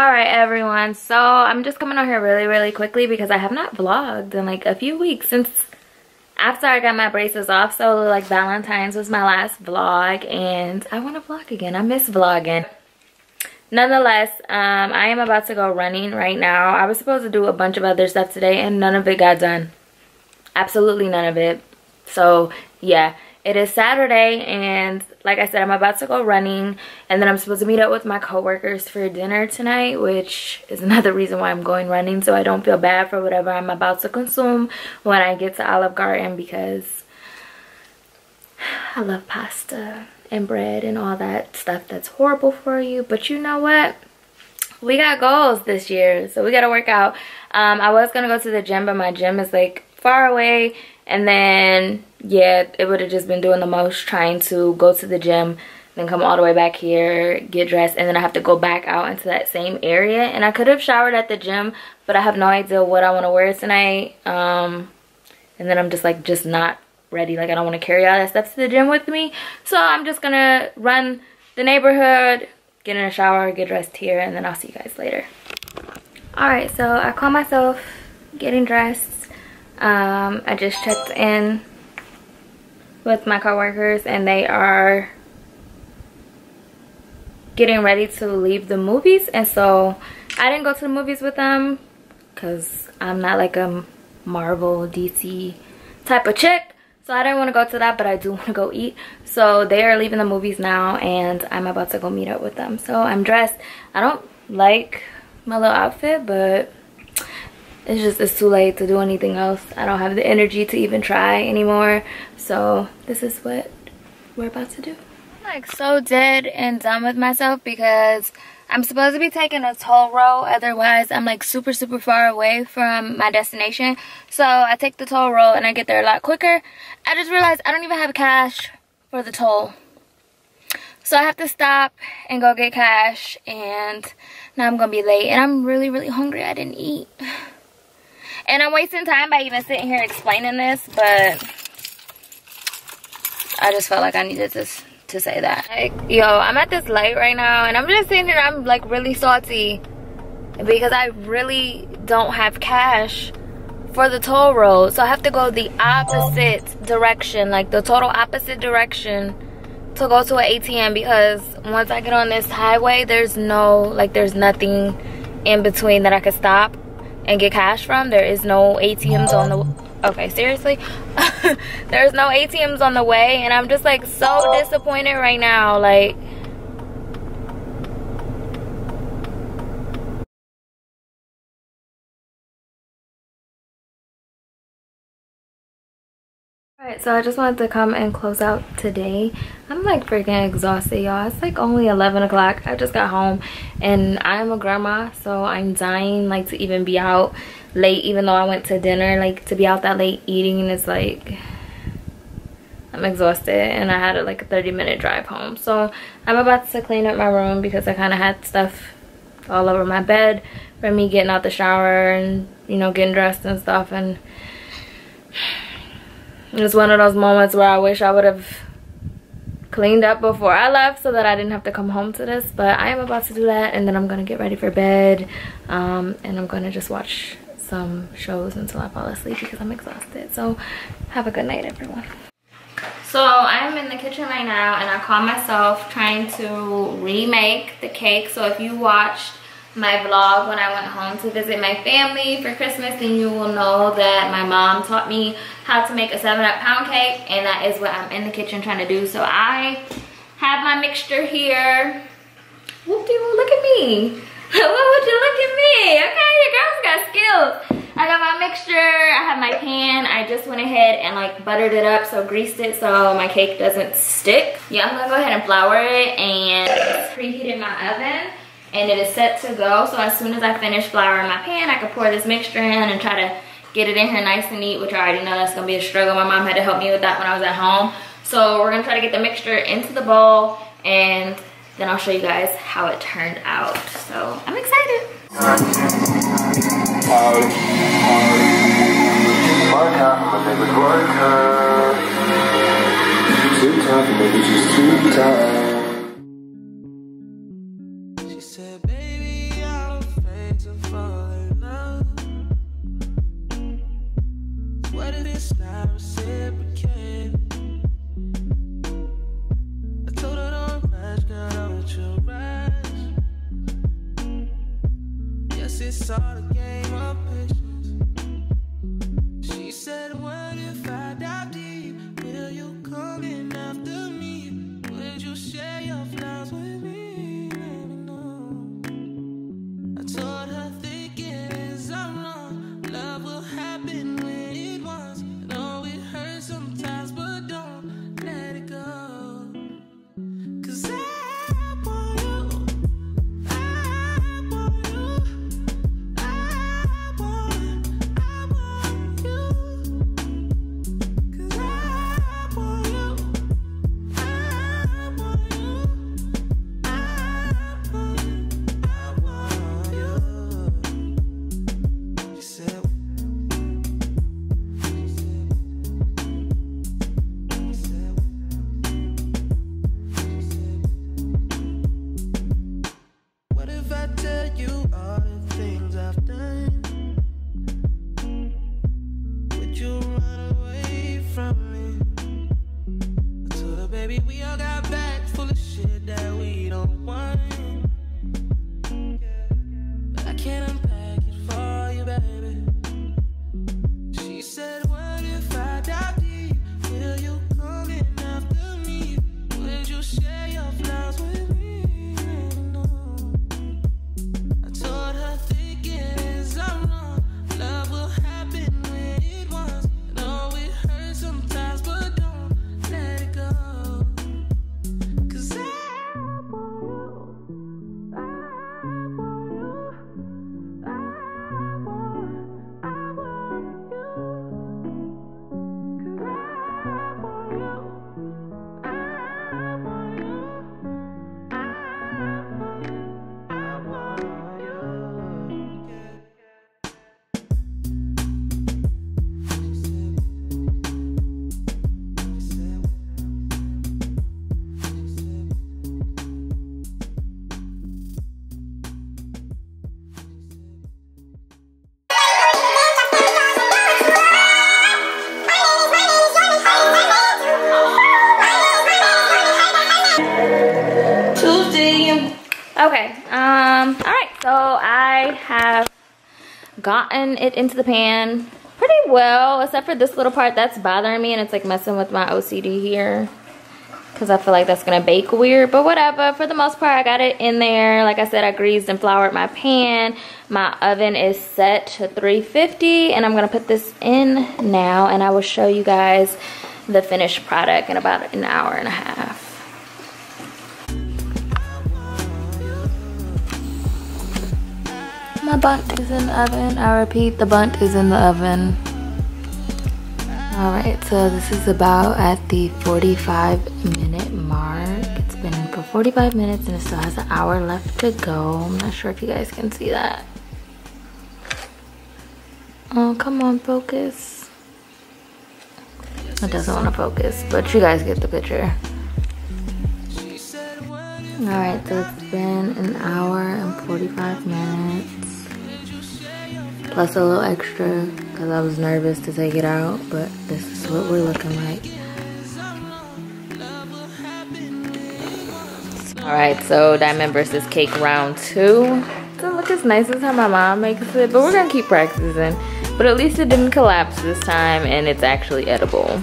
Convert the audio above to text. Alright everyone, so I'm just coming on here really quickly because I have not vlogged in like a few weeks since after I got my braces off. So like Valentine's was my last vlog and I want to vlog again. I miss vlogging. Nonetheless, I am about to go running right now. I was supposed to do a bunch of other stuff today and none of it got done. Absolutely none of it. So yeah, it is Saturday and like I said, I'm about to go running and then I'm supposed to meet up with my coworkers for dinner tonight, which is another reason why I'm going running, so I don't feel bad for whatever I'm about to consume when I get to Olive Garden, because I love pasta and bread and all that stuff that's horrible for you. But you know what, we got goals this year, so we gotta work out. I was gonna go to the gym, but my gym is like far away, and then yeah, it would have just been doing the most trying to go to the gym, then come all the way back here, get dressed, and then I have to go back out into that same area. And I could have showered at the gym, but I have no idea what I want to wear tonight, and then I'm just not ready. Like, I don't want to carry all that stuff to the gym with me, so I'm just gonna run the neighborhood, get in a shower, get dressed here, and then I'll see you guys later. Alright, so I caught myself getting dressed. I just checked in with my coworkers and they are getting ready to leave the movies, and so I didn't go to the movies with them because I'm not like a Marvel DC type of chick, so I didn't want to go to that, but I do want to go eat. So they are leaving the movies now and I'm about to go meet up with them. So I'm dressed. I don't like my little outfit, but it's too late to do anything else. I don't have the energy to even try anymore, so this is what we're about to do. I'm like so dead and done with myself because I'm supposed to be taking a toll road, otherwise I'm like super far away from my destination. So I take the toll road and I get there a lot quicker. I just realized I don't even have cash for the toll, so I have to stop and go get cash, and now I'm gonna be late and I'm really hungry. I didn't eat and I'm wasting time by even sitting here explaining this, but I just felt like I needed to say that. Like, yo, I'm at this light right now and I'm just sitting here. I'm like really salty because I really don't have cash for the toll road, so I have to go the opposite direction, like the total opposite direction, to go to an ATM, because once I get on this highway there's no, like, there's nothing in between that I could stop and get cash from. There is no ATMs on the, okay, seriously? There's no ATMs on the way and I'm just like so disappointed right now. Like, alright, so I just wanted to come and close out today. I'm like freaking exhausted, y'all. It's like only 11 o'clock. I just got home and I'm a grandma, so I'm dying like to even be out late, even though I went to dinner. Like, to be out that late eating, and it's like I'm exhausted and I had like a 30-minute drive home. So I'm about to clean up my room because I kind of had stuff all over my bed from me getting out the shower and, you know, getting dressed and stuff. And it's one of those moments where I wish I would have cleaned up before I left so that I didn't have to come home to this. But I am about to do that and then I'm gonna get ready for bed, and I'm gonna just watch some shows until I fall asleep because I'm exhausted. So have a good night, everyone. So I'm in the kitchen right now and I caught myself trying to remake the cake. So if you watched my vlog when I went home to visit my family for Christmas, then you will know that my mom taught me how to make a 7UP pound cake, and that is what I'm in the kitchen trying to do. So I have my mixture here. Whoop-de-woo, look at me. What would you look at me? Okay, your girl's got skills. I got my mixture, I have my pan. I just went ahead and like buttered it up, so greased it so my cake doesn't stick. Yeah, I'm gonna go ahead and flour it, and it's preheated my oven and it is set to go. So as soon as I finish flouring my pan, I can pour this mixture in and try to get it in here nice and neat, which I already know that's gonna be a struggle. My mom had to help me with that when I was at home. So we're gonna try to get the mixture into the bowl and then I'll show you guys how it turned out. So I'm excited. She said, baby, Gotten it into the pan pretty well, except for this little part that's bothering me, and it's like messing with my OCD here because I feel like that's gonna bake weird, but whatever. For the most part, I got it in there. Like I said, I greased and floured my pan. My oven is set to 350, and I'm gonna put this in now, and I will show you guys the finished product in about an hour and a half. My bunt is in the oven. I repeat, the bunt is in the oven. Alright, so this is about at the 45-minute mark. It's been in for 45 minutes and it still has an hour left to go. I'm not sure if you guys can see that. Oh, come on, focus. It doesn't want to focus, but you guys get the picture. Alright, so it's been an hour and 45 minutes. Plus a little extra because I was nervous to take it out, but this is what we're looking like. Alright, so Diamond versus Cake round 2. It doesn't look as nice as how my mom makes it, but we're going to keep practicing. But at least it didn't collapse this time and it's actually edible.